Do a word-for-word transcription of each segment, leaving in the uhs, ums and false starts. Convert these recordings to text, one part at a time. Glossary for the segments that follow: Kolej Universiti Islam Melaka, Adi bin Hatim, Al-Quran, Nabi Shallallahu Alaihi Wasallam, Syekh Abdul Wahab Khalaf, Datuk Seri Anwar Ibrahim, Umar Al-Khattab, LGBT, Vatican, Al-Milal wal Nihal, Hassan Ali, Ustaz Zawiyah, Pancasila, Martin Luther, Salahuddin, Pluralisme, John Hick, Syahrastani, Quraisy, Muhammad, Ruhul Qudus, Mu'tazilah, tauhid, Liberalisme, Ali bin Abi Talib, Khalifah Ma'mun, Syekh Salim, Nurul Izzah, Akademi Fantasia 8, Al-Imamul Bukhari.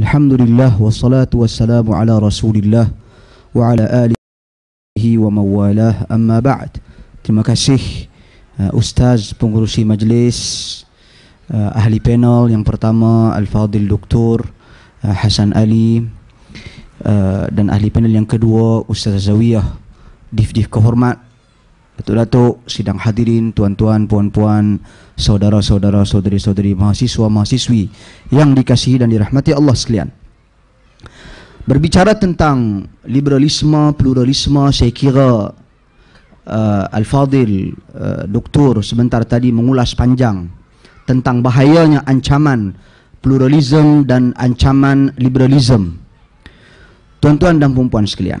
Alhamdulillah wassalatu wassalamu ala Rasulillah wa ala alihi wa mawalah, amma ba'd. Terima kasih uh, Ustaz Pengurusi Majlis, uh, ahli panel yang pertama Al-Fadhil Doktor uh, Hassan Ali, uh, dan ahli panel yang kedua Ustaz Zawiyah, dif-dif kehormat, datuk-datuk, sidang hadirin, tuan-tuan, puan-puan, saudara-saudara, saudari-saudari, mahasiswa-mahasiswi yang dikasihi dan dirahmati Allah sekalian. Berbicara tentang liberalisme, pluralisme, saya kira uh, Al-Fadhil uh, Doktor sebentar tadi mengulas panjang tentang bahayanya ancaman pluralisme dan ancaman liberalisme. Tuan-tuan dan puan-puan sekalian,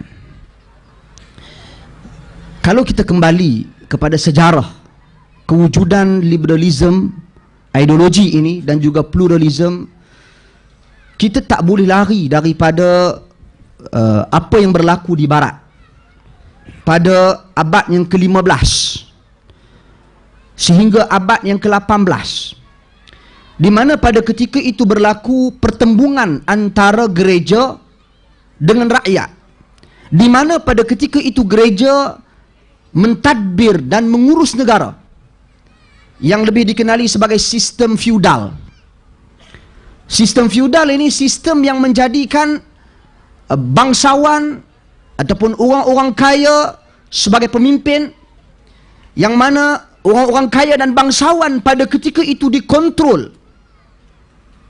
kalau kita kembali kepada sejarah kewujudan liberalisme, ideologi ini dan juga pluralisme, kita tak boleh lari daripada uh, apa yang berlaku di Barat pada abad yang ke lima belas sehingga abad yang ke lapan belas, di mana pada ketika itu berlaku pertembungan antara gereja dengan rakyat, di mana pada ketika itu gereja mentadbir dan mengurus negara yang lebih dikenali sebagai sistem feudal. Sistem feudal ini sistem yang menjadikan bangsawan ataupun orang-orang kaya sebagai pemimpin, yang mana orang-orang kaya dan bangsawan pada ketika itu dikontrol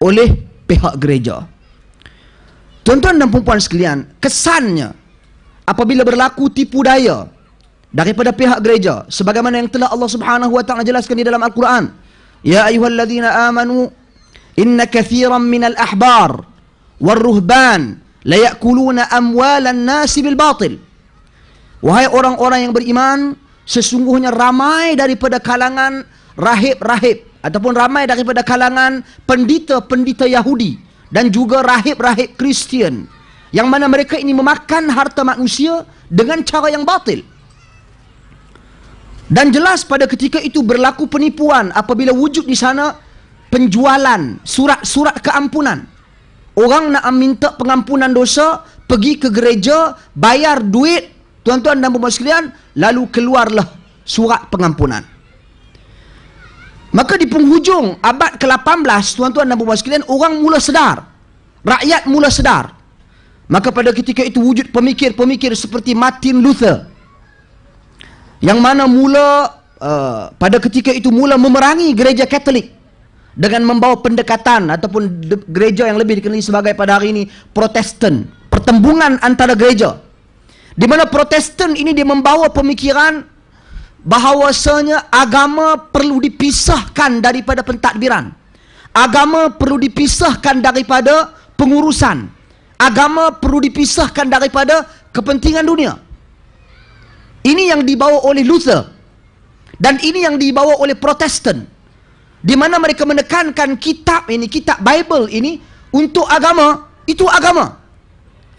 oleh pihak gereja. Tuan-tuan dan puan-puan sekalian, kesannya apabila berlaku tipu daya daripada pihak gereja, sebagaimana yang telah Allah Subhanahu Wa Taala jelaskan di dalam Al-Quran, ya ayyuhallazina amanu inna kathiran minal ahbar warruhban layakuluna amwalan nasi bil batil. Wahai orang-orang yang beriman, sesungguhnya ramai daripada kalangan rahib-rahib ataupun ramai daripada kalangan pendeta-pendeta Yahudi dan juga rahib-rahib Kristian, yang mana mereka ini memakan harta manusia dengan cara yang batil. Dan jelas pada ketika itu berlaku penipuan apabila wujud di sana penjualan surat-surat keampunan. Orang nak minta pengampunan dosa, pergi ke gereja, bayar duit, tuan-tuan dan puan-puan sekalian, lalu keluarlah surat pengampunan. Maka di penghujung abad ke lapan belas, tuan-tuan dan puan-puan sekalian, orang mula sedar, rakyat mula sedar. Maka pada ketika itu wujud pemikir-pemikir seperti Martin Luther, yang mana mula uh, pada ketika itu mula memerangi gereja Katolik dengan membawa pendekatan ataupun gereja yang lebih dikenali sebagai pada hari ini Protestan, pertembungan antara gereja, di mana Protestan ini dia membawa pemikiran bahawasanya agama perlu dipisahkan daripada pentadbiran, agama perlu dipisahkan daripada pengurusan, agama perlu dipisahkan daripada kepentingan dunia. Ini yang dibawa oleh Luther dan ini yang dibawa oleh Protestan, di mana mereka menekankan kitab ini, kitab Bible ini untuk agama, itu agama.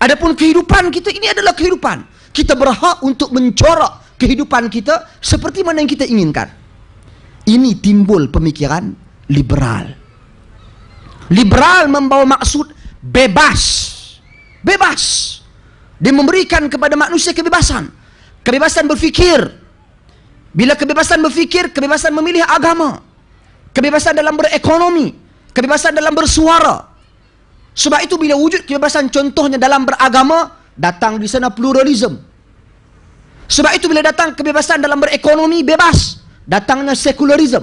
Adapun kehidupan kita ini adalah kehidupan. Kita berhak untuk mencorak kehidupan kita seperti mana yang kita inginkan. Ini timbul pemikiran liberal. Liberal membawa maksud bebas. Bebas. Dia memberikan kepada manusia kebebasan. Kebebasan berfikir. Bila kebebasan berfikir, kebebasan memilih agama, kebebasan dalam berekonomi, kebebasan dalam bersuara. Sebab itu bila wujud kebebasan contohnya dalam beragama, datang di sana pluralisme. Sebab itu bila datang kebebasan dalam berekonomi bebas, datangnya sekularisme.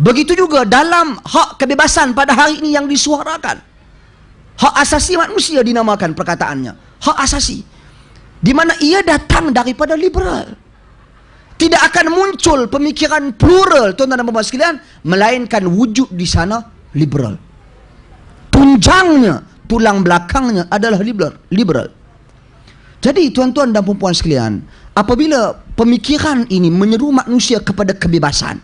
Begitu juga dalam hak kebebasan pada hari ini yang disuarakan, hak asasi manusia dinamakan perkataannya, hak asasi, di mana ia datang daripada liberal. Tidak akan muncul pemikiran plural, tuan-tuan dan puan-puan sekalian, melainkan wujud di sana liberal. Tunjangnya, tulang belakangnya adalah liberal. Jadi tuan-tuan dan puan-puan sekalian, apabila pemikiran ini menyeru manusia kepada kebebasan,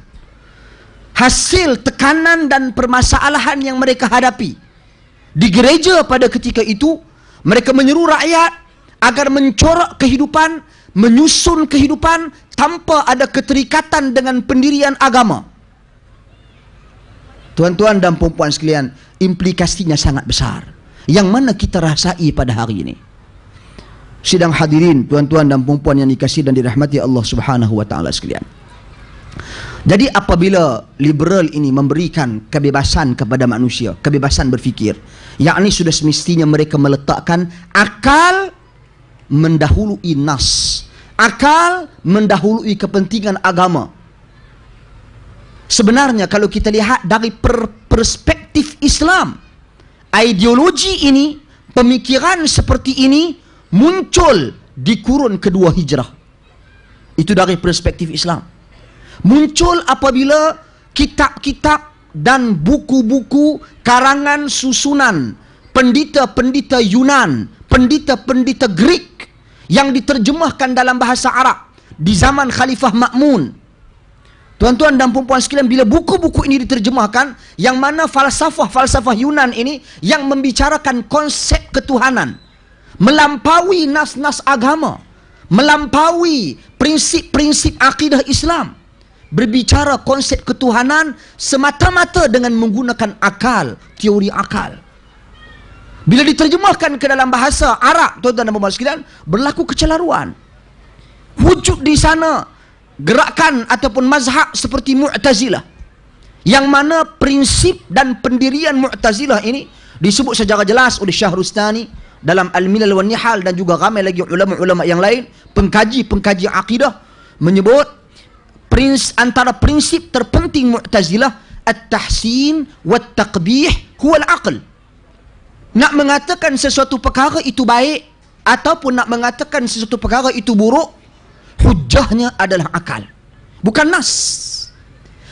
hasil tekanan dan permasalahan yang mereka hadapi di gereja pada ketika itu, mereka menyeru rakyat agar mencorak kehidupan, menyusun kehidupan tanpa ada keterikatan dengan pendirian agama. Tuan-tuan dan puan-puan sekalian, implikasinya sangat besar yang mana kita rasai pada hari ini. Sidang hadirin, tuan-tuan dan puan-puan yang dikasihi dan dirahmati Allah Subhanahu wa taala sekalian. Jadi apabila liberal ini memberikan kebebasan kepada manusia, kebebasan berfikir, yakni sudah semestinya mereka meletakkan akal mendahului nas, akal mendahului kepentingan agama. Sebenarnya kalau kita lihat dari per perspektif Islam, ideologi ini, pemikiran seperti ini muncul di kurun kedua hijrah. Itu dari perspektif Islam. Muncul apabila kitab-kitab dan buku-buku karangan susunan pendeta-pendeta Yunan, pendeta-pendeta Greek yang diterjemahkan dalam bahasa Arab di zaman Khalifah Ma'mun. Tuan-tuan dan puan-puan sekalian, bila buku-buku ini diterjemahkan, yang mana falsafah-falsafah Yunan ini yang membicarakan konsep ketuhanan melampaui nas-nas agama, melampaui prinsip-prinsip akidah Islam, berbicara konsep ketuhanan semata-mata dengan menggunakan akal, teori akal. Bila diterjemahkan ke dalam bahasa Arab, tuan-tuan dan puan-puan sekalian, berlaku kecelaruan. Wujud di sana gerakan ataupun mazhab seperti Mu'tazilah, yang mana prinsip dan pendirian Mu'tazilah ini disebut secara jelas oleh Syahrastani dalam Al-Milal wal Nihal, dan juga ramai lagi ulama-ulama yang lain, pengkaji-pengkaji akidah, menyebut prins, antara prinsip terpenting Mu'tazilah, at-tahsin wat-taqbih huwal aql. Nak mengatakan sesuatu perkara itu baik ataupun nak mengatakan sesuatu perkara itu buruk, hujahnya adalah akal, bukan nas.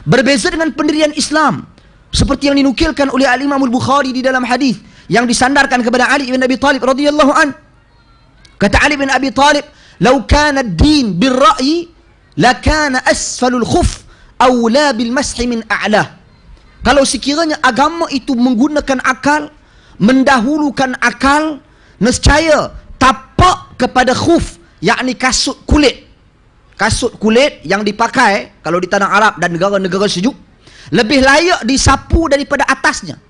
Berbeza dengan pendirian Islam seperti yang dinukilkan oleh Al-Imamul Bukhari di dalam hadis yang disandarkan kepada Ali bin Abi Talib radhiyallahu an. Kata Ali bin Abi Talib, "Lau kana ad-din bil ra'yi la kana asfalul khuf awla bil mashi min a'la." Kalau sekiranya agama itu menggunakan akal, mendahulukan akal, nescaya tapak kepada khuf, yakni kasut kulit. Kasut kulit yang dipakai kalau di tanah Arab dan negara-negara sejuk lebih layak disapu daripada atasnya.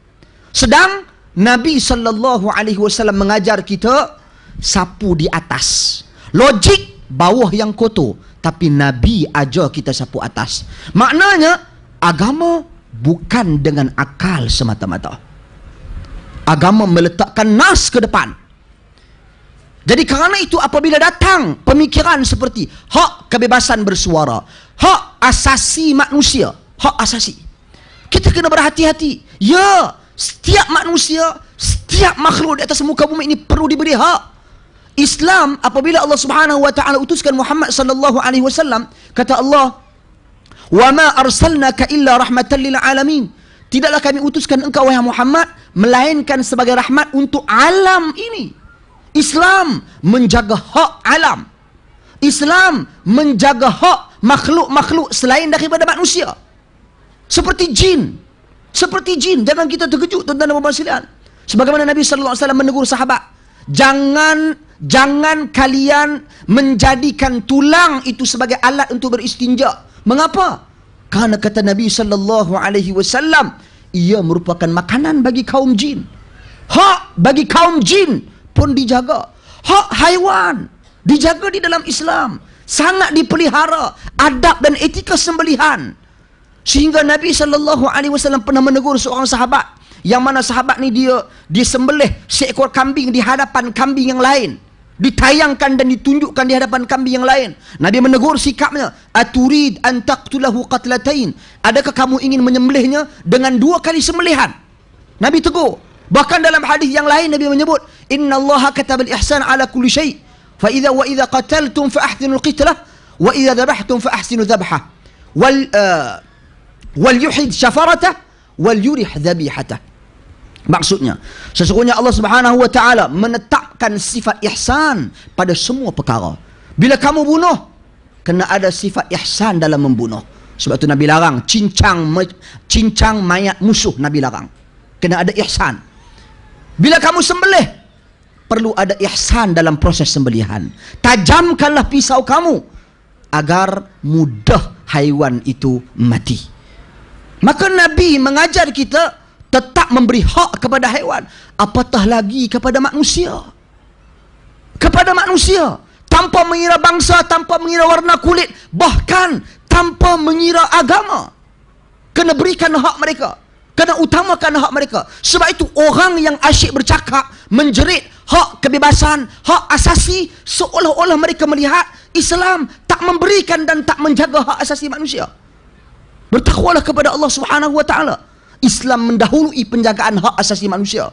Sedang Nabi Shallallahu Alaihi Wasallam mengajar kita sapu di atas. Logik bawah yang kotor, tapi Nabi ajar kita sapu atas. Maknanya agama bukan dengan akal semata-mata. Agama meletakkan nas ke depan. Jadi kerana itu apabila datang pemikiran seperti hak kebebasan bersuara, hak asasi manusia, hak asasi, kita kena berhati-hati. Ya, setiap manusia, setiap makhluk di atas muka bumi ini perlu diberi hak. Islam, apabila Allah Subhanahu wa taala utuskan Muhammad sallallahu alaihi wasallam, kata Allah, "Wa ma arsalnaka illa rahmatan lil alamin." Tidaklah kami utuskan engkau wahai Muhammad melainkan sebagai rahmat untuk alam ini. Islam menjaga hak alam. Islam menjaga hak makhluk-makhluk selain daripada manusia. Seperti jin. Seperti jin, jangan kita terkejut tuan-tuan dan puan-puan sekalian. Sebagaimana Nabi sallallahu alaihi wasallam menegur sahabat, "Jangan jangan kalian menjadikan tulang itu sebagai alat untuk beristinja." Mengapa? Kerana kata Nabi sallallahu alaihi wasallam, ia merupakan makanan bagi kaum jin. Hak bagi kaum jin pun dijaga. Hak haiwan dijaga di dalam Islam, sangat dipelihara adab dan etika sembelihan. Sehingga Nabi sallallahu alaihi wasallam pernah menegur seorang sahabat yang mana sahabat ni dia dia sembelih seekor kambing di hadapan kambing yang lain, ditayangkan dan ditunjukkan di hadapan kambing yang lain. Nabi menegur sikapnya, "Aturid an taqtulahu qatlatain?" Adakah kamu ingin menyembelihnya dengan dua kali sembelihan? Nabi tegur. Bahkan dalam hadis yang lain Nabi menyebut, "Innallaha katabal ihsan ala kulli syai'. Fa idza wa idza qataltum fa ahsinul qitlah wa idza dhabhtum fa ahsinu dhabhah. Wal uh, wal yuhid shafaratah wal yurih dhabihatah." Maksudnya, sesungguhnya Allah Subhanahu wa taala menetapkan sifat ihsan pada semua perkara. Bila kamu bunuh, kena ada sifat ihsan dalam membunuh. Sebab tu Nabi larang cincang cincang mayat musuh, Nabi larang. Kena ada ihsan. Bila kamu sembelih, perlu ada ihsan dalam proses sembelihan. Tajamkanlah pisau kamu agar mudah haiwan itu mati. Maka Nabi mengajar kita tetap memberi hak kepada haiwan, apatah lagi kepada manusia. Kepada manusia, tanpa mengira bangsa, tanpa mengira warna kulit, bahkan tanpa mengira agama. Kena berikan hak mereka, kena utamakan hak mereka. Sebab itu orang yang asyik bercakap, menjerit hak kebebasan, hak asasi, seolah-olah mereka melihat Islam tak memberikan dan tak menjaga hak asasi manusia. Bertakwalah kepada Allah Subhanahu Wa Taala. Islam mendahului penjagaan hak asasi manusia.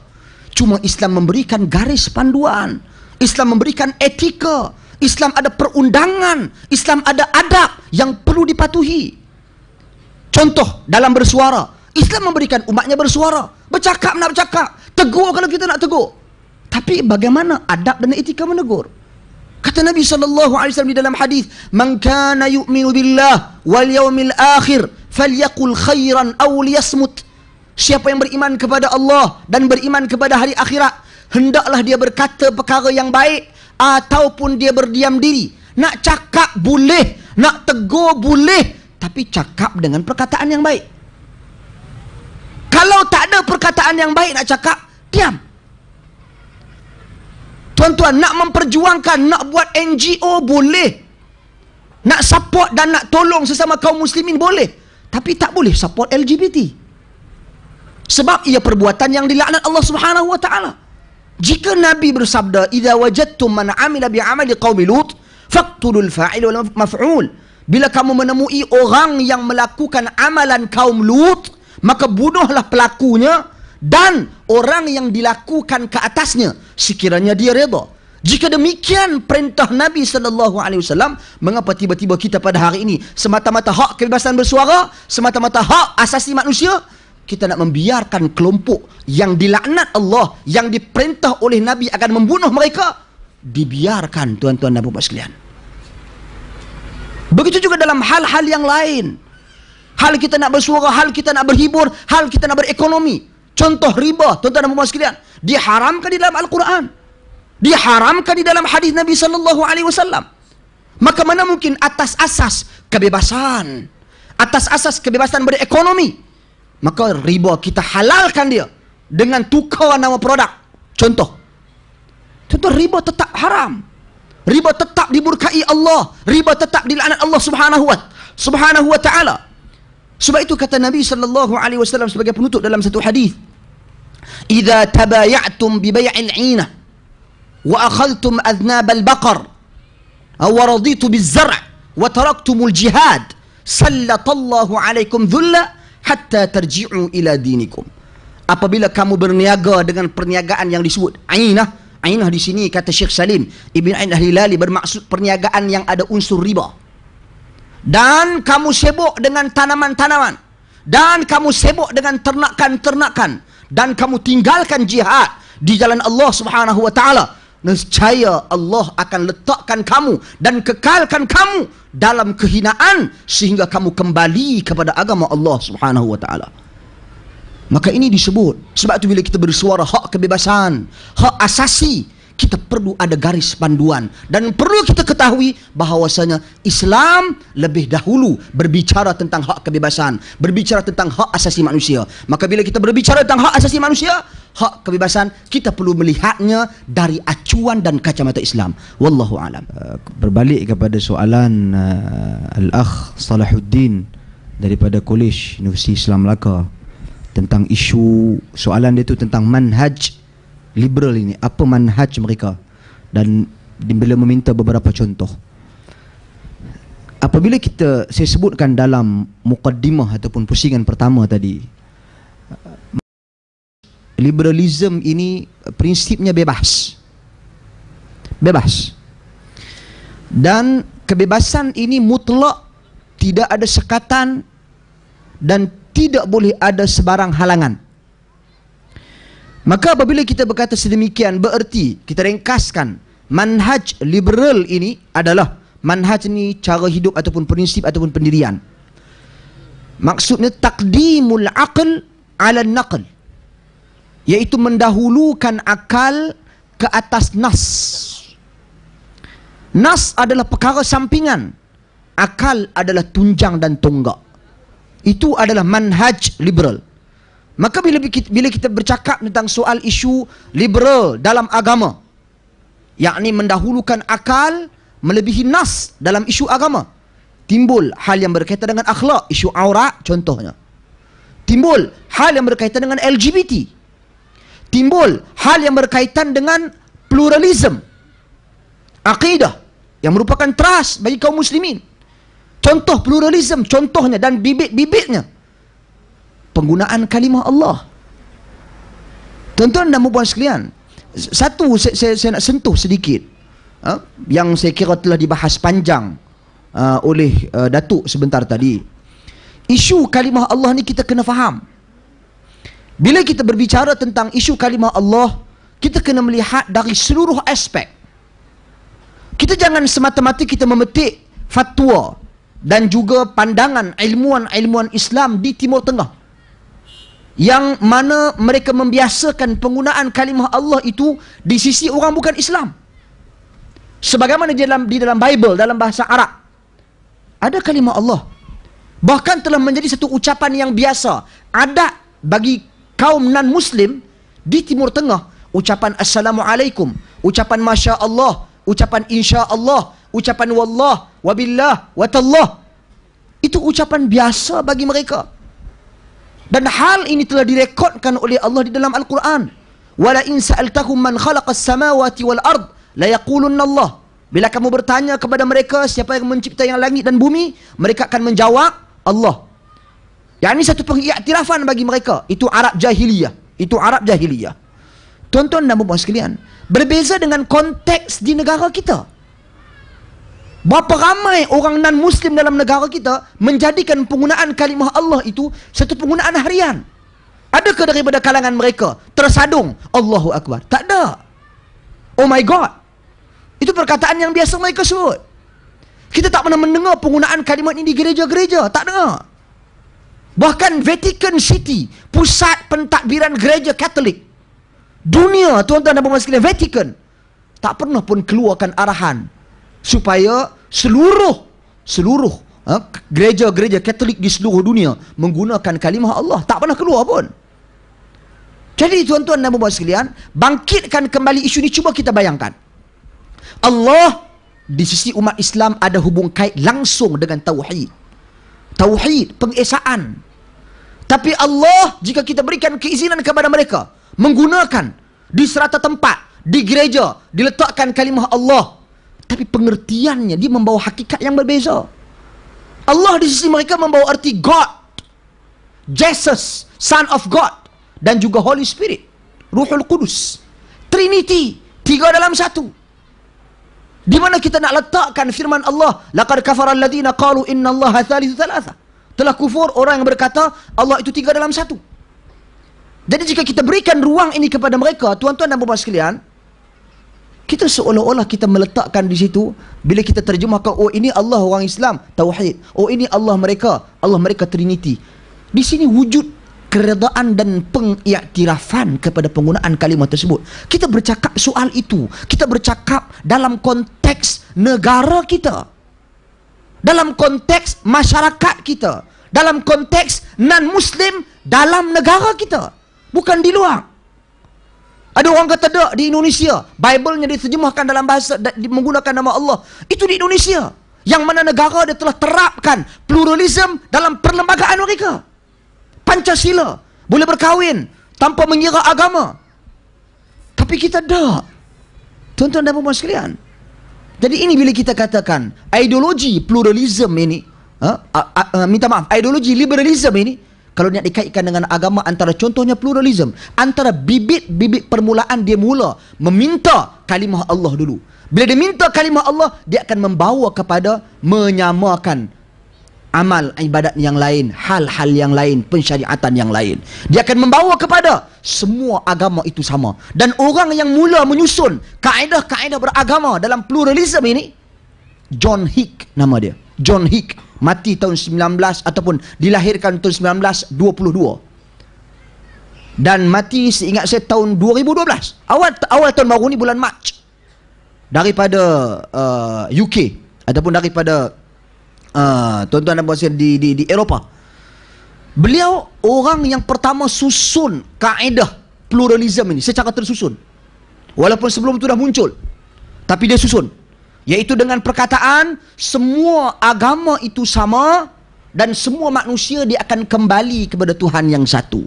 Cuma Islam memberikan garis panduan, Islam memberikan etika, Islam ada perundangan, Islam ada adab yang perlu dipatuhi. Contoh dalam bersuara, Islam memberikan umatnya bersuara. Bercakap nak bercakap, tegur kalau kita nak tegur. Tapi bagaimana adab dan etika menegur? Kata Nabi sallallahu alaihi wasallam di dalam hadis, "Man kana yu'minu billah wal yaumil akhir falyaqul khairan aw liyasmut." Siapa yang beriman kepada Allah dan beriman kepada hari akhirat, hendaklah dia berkata perkara yang baik ataupun dia berdiam diri. Nak cakap boleh, nak tegur boleh, tapi cakap dengan perkataan yang baik. Kalau tak ada perkataan yang baik nak cakap, diam. Tuan-tuan, nak memperjuangkan, nak buat N G O boleh, nak support dan nak tolong sesama kaum muslimin boleh, tapi tak boleh support L G B T. Sebab ia perbuatan yang dilaknat Allah Subhanahu Wa Taala. Jika Nabi bersabda, "Idza wajadtum man 'amila bi 'amali qaumi Lut, faqtulul fa'il wal maf'ul." Bila kamu menemui orang yang melakukan amalan kaum Lut, maka bunuhlah pelakunya dan orang yang dilakukan ke atasnya sekiranya dia redha. Jika demikian perintah Nabi sallallahu alaihi wasallam, mengapa tiba-tiba kita pada hari ini semata-mata hak kebebasan bersuara, semata-mata hak asasi manusia, kita nak membiarkan kelompok yang dilaknat Allah, yang diperintah oleh Nabi akan membunuh mereka, dibiarkan, tuan-tuan dan puan sekalian. Begitu juga dalam hal-hal yang lain. Hal kita nak bersuara, hal kita nak berhibur, hal kita nak berekonomi. Contoh riba, tuan-tuan dan puan sekalian, diharamkan di dalam Al-Quran, diharamkan di dalam hadis Nabi sallallahu alaihi wasallam. Maka mana mungkin atas asas kebebasan, atas asas kebebasan berekonomi, maka riba kita halalkan dia dengan tukaran nama produk. Contoh, contoh riba tetap haram, riba tetap dimurkai Allah, riba tetap dilaknat Allah Subhanahu wa Subhanahu wa Taala. Sebab itu kata Nabi sallallahu alaihi wasallam sebagai penutup dalam satu hadis, "Idza tabaya'tum bi bay'il 'inah wa akhadhtum adhnab al-baqar aw raditu biz-zar' wa taraktumul jihad sallatallahu 'alaikum dhulla hatta tarji'u ila dinikum." Apabila kamu berniaga dengan perniagaan yang disebut 'inah, 'inah di sini kata Syekh Salim Ibn Al-Hilali bermaksud perniagaan yang ada unsur riba. Dan kamu sibuk dengan tanaman-tanaman, dan kamu sibuk dengan ternakan-ternakan, dan kamu tinggalkan jihad di jalan Allah Subhanahu Wa Taala, nescaya Allah akan letakkan kamu dan kekalkan kamu dalam kehinaan sehingga kamu kembali kepada agama Allah Subhanahu Wa Taala. Maka ini disebut. Sebab itu bila kita bersuara hak kebebasan, hak asasi, kita perlu ada garis panduan dan perlu kita ketahui bahawasanya Islam lebih dahulu berbicara tentang hak kebebasan, berbicara tentang hak asasi manusia. Maka bila kita berbicara tentang hak asasi manusia, hak kebebasan, kita perlu melihatnya dari acuan dan kacamata Islam. Wallahu alam. Berbalik kepada soalan uh, Al-Akh Salahuddin daripada Kolej Universiti Islam Melaka tentang isu soalan dia tu tentang manhaj liberal ini, apa manhaj mereka, dan bila meminta beberapa contoh. Apabila kita, saya sebutkan dalam mukaddimah ataupun pusingan pertama tadi, liberalism ini prinsipnya bebas, bebas, dan kebebasan ini mutlak, tidak ada sekatan dan tidak boleh ada sebarang halangan. Maka apabila kita berkata sedemikian, bererti kita ringkaskan, manhaj liberal ini adalah, manhaj ni cara hidup ataupun prinsip ataupun pendirian. Maksudnya taqdimul aql ala naql, iaitu mendahulukan akal ke atas nas. Nas adalah perkara sampingan, akal adalah tunjang dan tonggak. Itu adalah manhaj liberal. Maka bila kita, bila kita bercakap tentang soal isu liberal dalam agama, yakni mendahulukan akal melebihi nas dalam isu agama, timbul hal yang berkaitan dengan akhlak, isu aurat contohnya. Timbul hal yang berkaitan dengan L G B T. Timbul hal yang berkaitan dengan pluralism, akidah yang merupakan teras bagi kaum muslimin. Contoh pluralism contohnya, dan bibit-bibitnya penggunaan kalimah Allah. Tuan-tuan dan puan sekalian, satu saya, saya, saya nak sentuh sedikit, ha? Yang saya kira telah dibahas panjang uh, oleh uh, Datuk sebentar tadi. Isu kalimah Allah ni kita kena faham. Bila kita berbicara tentang isu kalimah Allah, kita kena melihat dari seluruh aspek. Kita jangan semata-mata kita memetik fatwa dan juga pandangan ilmuwan-ilmuwan Islam di Timur Tengah, yang mana mereka membiasakan penggunaan kalimah Allah itu di sisi orang bukan Islam. Sebagaimana di dalam, di dalam Bible, dalam bahasa Arab, ada kalimah Allah. Bahkan telah menjadi satu ucapan yang biasa, adat bagi kaum non-Muslim di Timur Tengah. Ucapan Assalamualaikum, ucapan Masya Allah, ucapan Insya Allah, ucapan Wallah, Wabillah, Watallah. Itu ucapan biasa bagi mereka. Dan hal ini telah direkodkan oleh Allah di dalam Al-Quran. Wala in sa'altahum man khalaqas samawati wal ard la yaqulunna Allah. Bila kamu bertanya kepada mereka siapa yang mencipta yang langit dan bumi, mereka akan menjawab Allah. Yang ini satu pengiktirafan bagi mereka. Itu Arab jahiliyah. Itu Arab jahiliyah. Tuan-tuan dan puan sekalian, berbeza dengan konteks di negara kita. Berapa ramai orang non-Muslim dalam negara kita menjadikan penggunaan kalimah Allah itu satu penggunaan harian. Adakah daripada kalangan mereka tersadung Allahu Akbar? Tak ada. Oh my God. Itu perkataan yang biasa mereka sebut. Kita tak pernah mendengar penggunaan kalimat ini di gereja-gereja. Tak dengar. Bahkan Vatican City, pusat pentadbiran gereja Katolik dunia, tuan-tuan dan puan sekalian, Vatican tak pernah pun keluarkan arahan supaya seluruh seluruh gereja-gereja Katolik di seluruh dunia menggunakan kalimah Allah. Tak pernah keluar pun. Jadi tuan-tuan dan puan sekalian, bangkitkan kembali isu ini. Cuba kita bayangkan, Allah di sisi umat Islam ada hubung kait langsung dengan tauhid. Tauhid, pengesaan. Tapi Allah, jika kita berikan keizinan kepada mereka menggunakan di serata tempat, di gereja diletakkan kalimah Allah, tapi pengertiannya dia membawa hakikat yang berbeza. Allah di sisi mereka membawa erti God, Jesus, Son of God, dan juga Holy Spirit, Ruhul Qudus, Trinity, tiga dalam satu. Di mana kita nak letakkan firman Allah, laqad kafara alladziina qalu innallaha tsalitsu tsalatsa. Telah kufur orang yang berkata Allah itu tiga dalam satu. Jadi jika kita berikan ruang ini kepada mereka, tuan-tuan dan puan sekalian, kita seolah-olah kita meletakkan di situ. Bila kita terjemahkan, oh ini Allah orang Islam, tauhid. Oh ini Allah mereka, Allah mereka Trinity. Di sini wujud keredaan dan pengiktirafan kepada penggunaan kalimah tersebut. Kita bercakap soal itu. Kita bercakap dalam konteks negara kita, dalam konteks masyarakat kita, dalam konteks non-Muslim dalam negara kita, bukan di luar. Ada orang kata, tak, di Indonesia Bible-nya diterjemahkan dalam bahasa menggunakan nama Allah. Itu di Indonesia, yang mana negara dia telah terapkan pluralism dalam perlembagaan mereka. Pancasila, boleh berkahwin tanpa mengira agama. Tapi kita tak. Tuan-tuan dan puan sekalian, jadi ini bila kita katakan ideologi pluralism ini, ha? A -a -a minta maaf, ideologi liberalism ini, kalau nak dikaitkan dengan agama, antara contohnya pluralism, antara bibit-bibit permulaan dia mula meminta kalimah Allah dulu. Bila dia minta kalimah Allah, dia akan membawa kepada menyamakan amal ibadat yang lain, hal-hal yang lain, pensyariatan yang lain. Dia akan membawa kepada semua agama itu sama. Dan orang yang mula menyusun kaedah-kaedah beragama dalam pluralism ini, John Hick nama dia. John Hick, mati tahun sembilan belas ataupun dilahirkan tahun seribu sembilan ratus dua puluh dua dan mati seingat saya tahun dua ribu dua belas, awal awal tahun baru ni, bulan Mac, daripada uh, U K ataupun daripada uh, tuan-tuan dan puan sekalian di, di di Eropah. Beliau orang yang pertama susun kaedah pluralism ini secara tersusun. Walaupun sebelum itu dah muncul, tapi dia susun. Iaitu dengan perkataan, semua agama itu sama dan semua manusia dia akan kembali kepada Tuhan yang satu.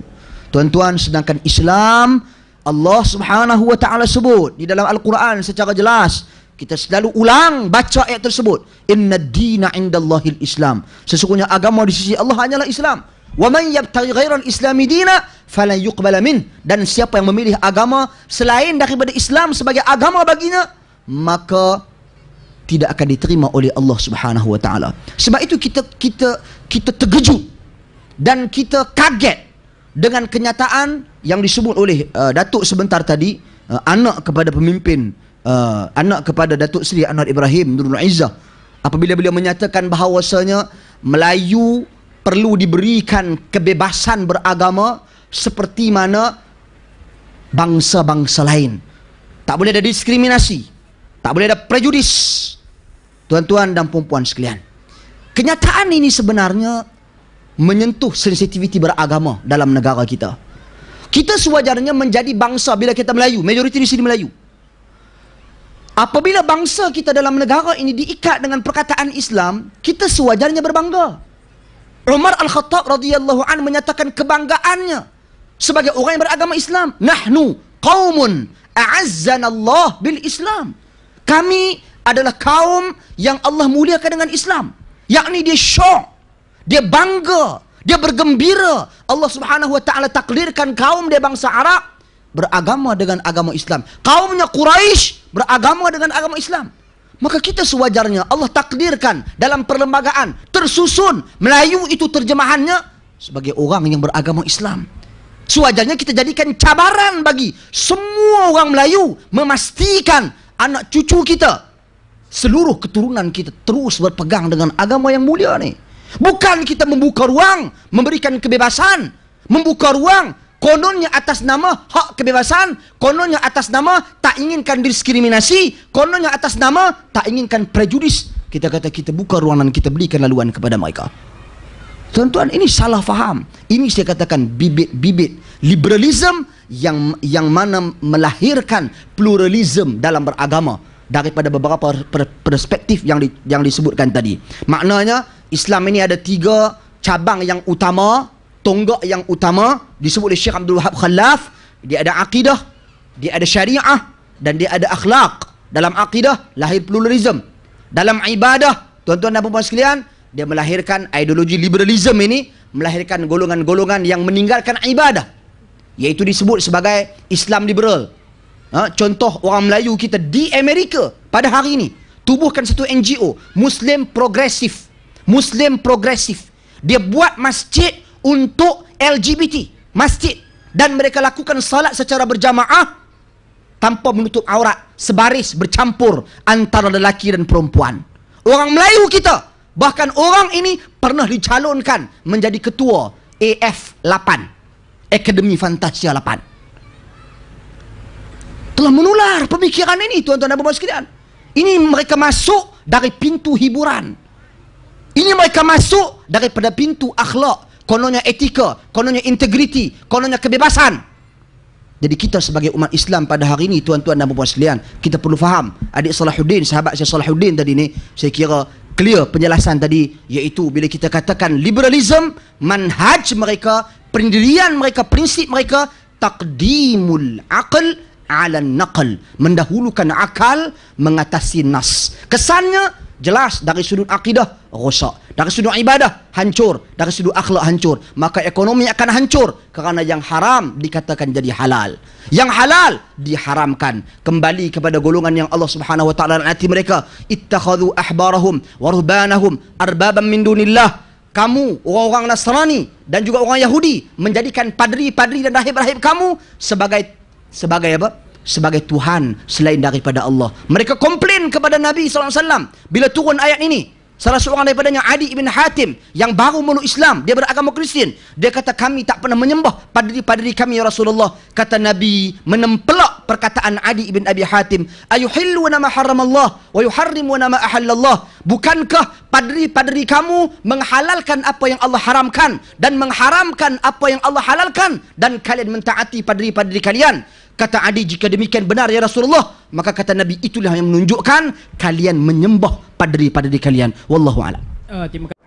Tuan-tuan, sedangkan Islam, Allah Subhanahu Wa Ta'ala sebut di dalam Al-Quran secara jelas. Kita selalu ulang baca ayat tersebut. Inna ad-dina 'indallahil Islam. Sesungguhnya agama di sisi Allah hanyalah Islam. Wa man yabtaghi ghairal islami dina falan yuqbala min. Dan siapa yang memilih agama selain daripada Islam sebagai agama baginya, maka tidak akan diterima oleh Allah Subhanahu Wa Ta'ala. Sebab itu kita kita kita terkejut dan kita kaget dengan kenyataan yang disebut oleh uh, Datuk sebentar tadi, uh, anak kepada pemimpin, Uh, anak kepada Datuk Seri Anwar Ibrahim, Nurul Izzah, apabila beliau menyatakan bahawasanya Melayu perlu diberikan kebebasan beragama seperti mana bangsa-bangsa lain. Tak boleh ada diskriminasi, tak boleh ada prejudis. Tuan-tuan dan puan-puan sekalian, kenyataan ini sebenarnya menyentuh sensitiviti beragama dalam negara kita. Kita sewajarnya menjadi bangsa bila kita Melayu, majoriti di sini Melayu. Apabila bangsa kita dalam negara ini diikat dengan perkataan Islam, kita sewajarnya berbangga. Umar Al-Khattab radhiyallahu anhu menyatakan kebanggaannya sebagai orang yang beragama Islam. Nahnu qaumun a'azzanallah bil Islam. Kami adalah kaum yang Allah muliakan dengan Islam. Yakni dia syok, dia bangga, dia bergembira. Allah Subhanahu Wa Ta'ala takdirkan kaum dia bangsa Arab beragama dengan agama Islam. Kaumnya Quraisy beragama dengan agama Islam. Maka kita sewajarnya Allah takdirkan dalam perlembagaan tersusun Melayu itu terjemahannya sebagai orang yang beragama Islam. Sewajarnya kita jadikan cabaran bagi semua orang Melayu memastikan anak cucu kita, seluruh keturunan kita terus berpegang dengan agama yang mulia ni. Bukan kita membuka ruang, memberikan kebebasan, membuka ruang kononnya atas nama hak kebebasan, kononnya atas nama tak inginkan diskriminasi, kononnya atas nama tak inginkan prejudis. Kita kata kita buka ruang dan kita berikan laluan kepada mereka. Tuan-tuan, ini salah faham. Ini saya katakan bibit-bibit liberalism yang yang mana melahirkan pluralism dalam beragama daripada beberapa perspektif yang di, yang disebutkan tadi. Maknanya Islam ini ada tiga cabang yang utama, tonggak yang utama, disebut oleh Syekh Abdul Wahab Khalaf. Dia ada akidah, dia ada syariah, dan dia ada akhlak. Dalam akidah lahir pluralism. Dalam ibadah, tuan-tuan dan puan-puan sekalian, dia melahirkan ideologi liberalism ini, melahirkan golongan-golongan yang meninggalkan ibadah, iaitu disebut sebagai Islam liberal. ha? Contoh orang Melayu kita di Amerika pada hari ini tubuhkan satu N G O, Muslim Progressive. Muslim Progressive dia buat masjid untuk L G B T, masjid, dan mereka lakukan salat secara berjamaah tanpa menutup aurat, sebaris bercampur antara lelaki dan perempuan. Orang Melayu kita, bahkan orang ini pernah dicalonkan menjadi ketua A F lapan, Akademi Fantasia lapan. Telah menular pemikiran ini, tuan-tuan dan puan-puan sekalian. Ini mereka masuk dari pintu hiburan. Ini mereka masuk daripada pintu akhlak. Kononnya etika, kononnya integriti, kononnya kebebasan. Jadi kita sebagai umat Islam pada hari ini, tuan-tuan dan puan-puan sekalian, kita perlu faham. Adik Salahuddin, sahabat saya Salahuddin tadi ni, saya kira clear penjelasan tadi, iaitu bila kita katakan liberalism, manhaj mereka, pendirian mereka, prinsip mereka, taqdimul aql ala naql, mendahulukan akal mengatasi nas. Kesannya jelas dari sudut akidah rosak, dari sudut ibadah hancur, dari sudut akhlak hancur. Maka ekonomi akan hancur kerana yang haram dikatakan jadi halal, yang halal diharamkan. Kembali kepada golongan yang Allah Subhanahu Wa Ta'ala nanti mereka, ittakhadhu ahbarahum wa ruhbanahum arbaban min dunillah. Kamu orang-orang Nasrani dan juga orang Yahudi menjadikan padri-padri dan rahib-rahib kamu sebagai sebagai apa? Sebagai Tuhan selain daripada Allah. Mereka komplain kepada Nabi sallallahu alaihi wasallam bila turun ayat ini. Salah seorang daripadanya, Adi bin Hatim, yang baru meluk Islam, dia beragama Kristian, dia kata, kami tak pernah menyembah padri-padri kami ya Rasulullah. Kata Nabi, menempelak perkataan Adi bin Abi Hatim, ayuhillu nama haramallah wa yuharrimu nama ahallallah, bukankah padri-padri kamu menghalalkan apa yang Allah haramkan dan mengharamkan apa yang Allah halalkan, dan kalian mentaati padri-padri kalian? Kata Adi, jika demikian benar ya Rasulullah. Maka kata Nabi, itulah yang menunjukkan kalian menyembah padri-padri kalian. Wallahu a'lam. Uh, terima kasih.